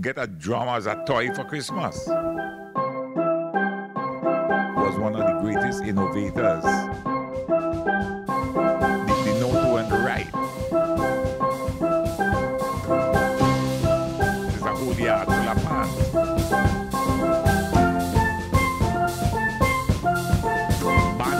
get a drum as a toy for Christmas. He was one of the greatest innovators. The note went right. It's a whole yard full of pants. Bandoli.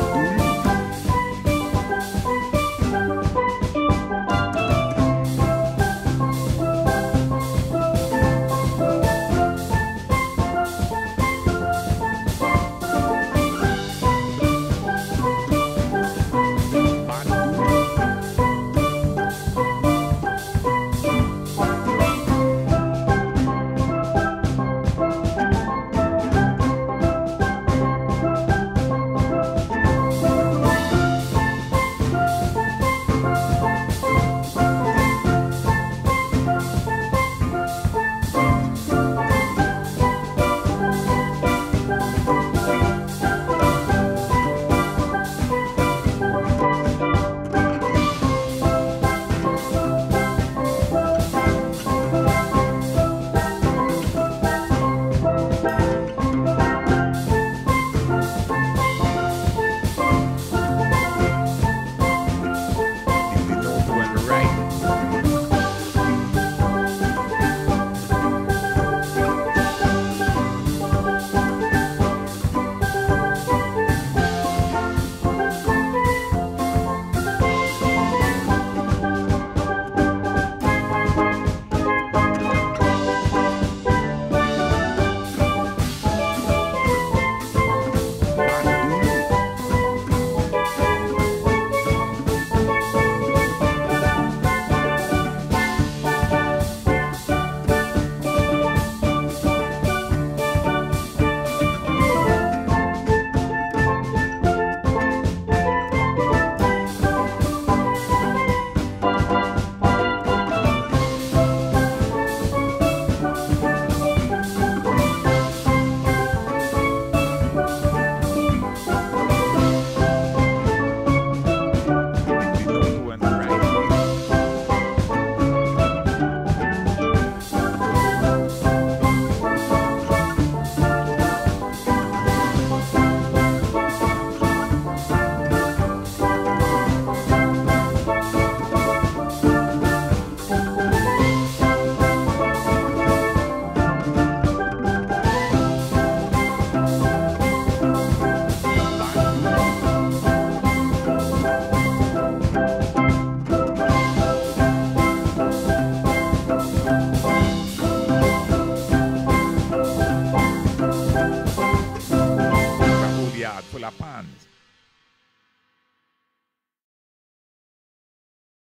Full of pans.